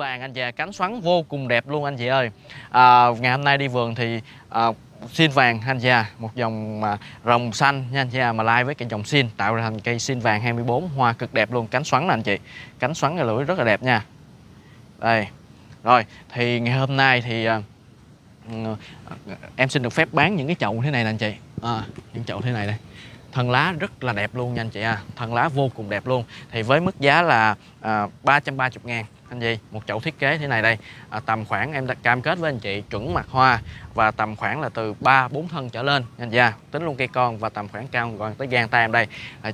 vàng anh chị, cánh xoắn vô cùng đẹp luôn anh chị ơi. Ngày hôm nay đi vườn thì xin vàng anh chị một dòng rồng xanh nha anh chị mà lai với cái dòng xin tạo ra thành cây xin vàng 24, hoa cực đẹp luôn, cánh xoắn nè anh chị, cánh xoắn cái lưỡi rất là đẹp nha. Đây. Rồi, thì ngày hôm nay thì em xin được phép bán những cái chậu thế này nè anh chị. Những chậu thế này đây. Thân lá rất là đẹp luôn nha anh chị à. Thân lá vô cùng đẹp luôn. Thì với mức giá là 330.000 anh chị. Một chậu thiết kế thế này đây, tầm khoảng em đã cam kết với anh chị chuẩn mặt hoa và tầm khoảng là từ 3-4 thân trở lên nha anh chị à. Tính luôn cây con và tầm khoảng cao còn tới gang tay em đây.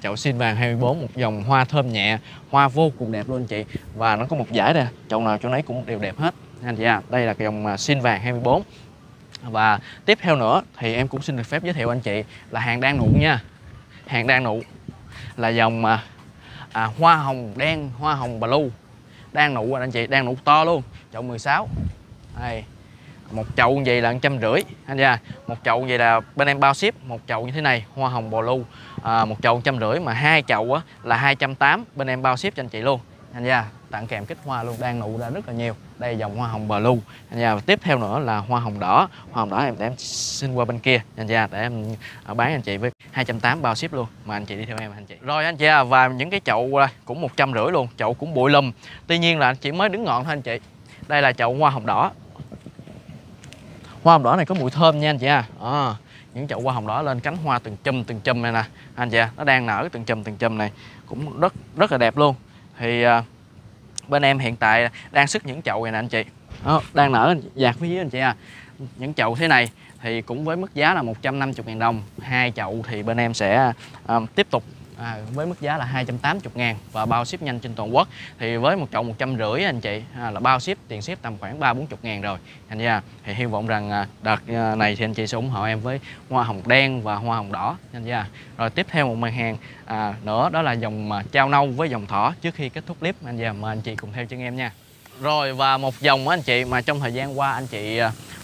Chậu xin vàng 24, một dòng hoa thơm nhẹ, hoa vô cùng đẹp luôn anh chị. Và nó có một dải nè, chậu nào chỗ nấy cũng đều đẹp hết nha anh chị à. Đây là cái dòng xin vàng 24. Và tiếp theo nữa thì em cũng xin được phép giới thiệu anh chị là hàng đang nụ nha. Hàng đang nụ là dòng hoa hồng đen, hoa hồng blue đang nụ anh chị, đang nụ to luôn, chậu 16. Đây. Một chậu như vậy là 150 anh ra. Một chậu như vậy là bên em bao ship, một chậu như thế này hoa hồng blue một chậu 150 mà hai chậu á là 280 bên em bao ship cho anh chị luôn. Anh ra, tặng kèm kích hoa luôn, đang nụ ra rất là nhiều. Đây là dòng hoa hồng blue. Anh ra, tiếp theo nữa là hoa hồng đỏ. Hoa hồng đỏ em để em xin qua bên kia anh ra để em bán anh chị với 280 bao ship luôn, mà anh chị đi theo em anh chị. Rồi anh chị à, và những cái chậu cũng 150 luôn, chậu cũng bụi lùm. Tuy nhiên là anh chị mới đứng ngọn thôi anh chị. Đây là chậu hoa hồng đỏ. Hoa hồng đỏ này có mùi thơm nha anh chị à. Những chậu hoa hồng đỏ lên cánh hoa từng chùm này nè anh chị à, nó đang nở từng chùm này, cũng rất là đẹp luôn. Thì bên em hiện tại đang xuất những chậu này nè anh chị. Đó, đang nở dạt phía dưới anh chị à. Những chậu thế này thì cũng với mức giá là 150.000 đồng. Hai chậu thì bên em sẽ tiếp tục với mức giá là 280.000 và bao ship nhanh trên toàn quốc. Thì với một chậu 150 anh chị là bao ship, tiền ship tầm khoảng 3-40.000 rồi anh chị à. Thì hy vọng rằng đợt này thì anh chị sẽ ủng hộ em với hoa hồng đen và hoa hồng đỏ anh chị à. Rồi tiếp theo một mặt hàng nữa đó là dòng trao nâu với dòng thỏ. Trước khi kết thúc clip anh chị à, mời anh chị cùng theo chân em nha. Rồi, và một dòng anh chị mà trong thời gian qua anh chị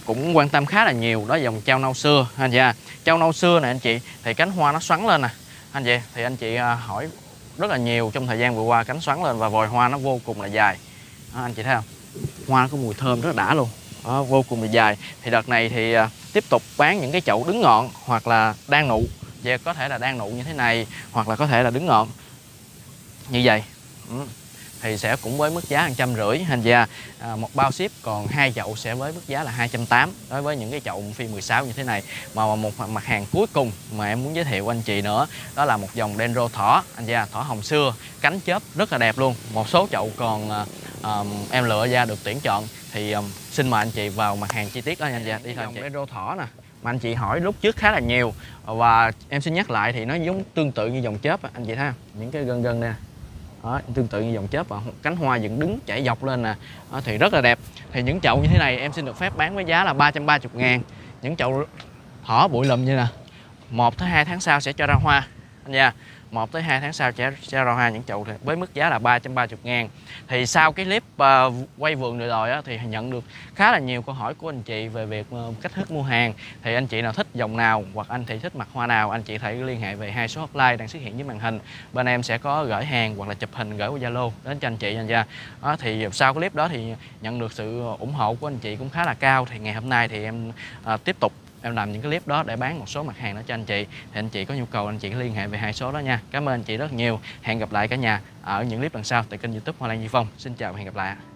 cũng quan tâm khá là nhiều đó là dòng trao nâu xưa anh chị à. Trao nâu xưa này anh chị thì cánh hoa nó xoắn lên nè anh chị, thì anh chị hỏi rất là nhiều trong thời gian vừa qua, cánh xoắn lên và vòi hoa nó vô cùng là dài. Anh chị thấy không, hoa nó có mùi thơm rất là đã luôn. Vô cùng là dài. Thì đợt này thì tiếp tục bán những cái chậu đứng ngọn hoặc là đang nụ, và có thể là đang nụ như thế này hoặc là có thể là đứng ngọn như vậy. Thì sẽ cũng với mức giá 150 anh chị à. Một bao ship, còn hai chậu sẽ với mức giá là 280 đối với những cái chậu phi 16 như thế này. Mà một mặt hàng cuối cùng mà em muốn giới thiệu anh chị nữa đó là một dòng dendro thỏ anh chị à, thỏ hồng xưa, cánh chớp rất là đẹp luôn. Một số chậu còn em lựa ra được tuyển chọn thì xin mời anh chị vào mặt hàng chi tiết đó anh chị à. Đi thôi anh chị. Dòng dendro thỏ nè mà anh chị hỏi lúc trước khá là nhiều, và em xin nhắc lại thì nó giống tương tự như dòng chớp anh chị thấy không? Những cái gân gân nè. Đó, tương tự như dòng chớp, cánh hoa dựng đứng chảy dọc lên nè. Đó, thì rất là đẹp. Thì những chậu như thế này em xin được phép bán với giá là 330.000. Những chậu thỏ bụi lùm như nè, 1-2 tháng sau sẽ cho ra hoa anh nha. 1-2 tháng sau sẽ ra hoa. Những chậu với mức giá là 330.000. Thì sau cái clip quay vườn được rồi á, thì nhận được khá là nhiều câu hỏi của anh chị về việc cách thức mua hàng. Thì anh chị nào thích dòng nào hoặc anh chị thích mặt hoa nào, anh chị hãy liên hệ về hai số hotline đang xuất hiện dưới màn hình. Bên em sẽ có gửi hàng hoặc là chụp hình gửi qua Zalo đến cho anh chị nha anh chị. Thì sau cái clip đó thì nhận được sự ủng hộ của anh chị cũng khá là cao. Thì ngày hôm nay thì em tiếp tục em làm những cái clip đó để bán một số mặt hàng đó cho anh chị. Thì anh chị có nhu cầu anh chị liên hệ về hai số đó nha. Cảm ơn anh chị rất nhiều. Hẹn gặp lại cả nhà ở những clip lần sau tại kênh YouTube HOA LAN DUY PHONG. Xin chào và hẹn gặp lại.